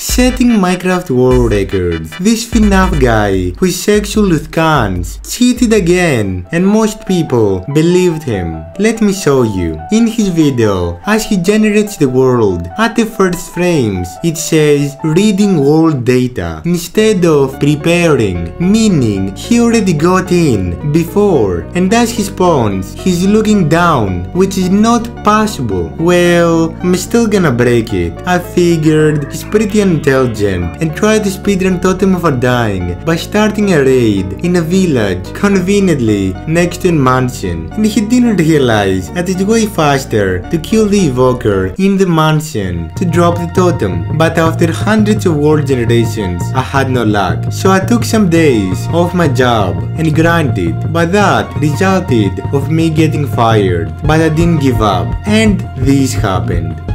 setting Minecraft world records. This FNAF guy, who is sexual with cans, cheated again, and most people believed him. Let me show you. In his video, as he generates the world, at the first frames, it says reading world data, instead of preparing, meaning he already got in before, and as he spawns, he's looking down, which is not possible. Well, I'm still gonna break it. I figured he's pretty unintelligent and tried to speedrun Totem of Undying by starting a raid in a village, conveniently next to a mansion, and he didn't realize that it's way faster to kill the evoker in the mansion to drop the totem. But after hundreds of world generations, I had no luck, so I took some days off my job and grinded, but that resulted of me getting fired. But I didn't give up, and this happened.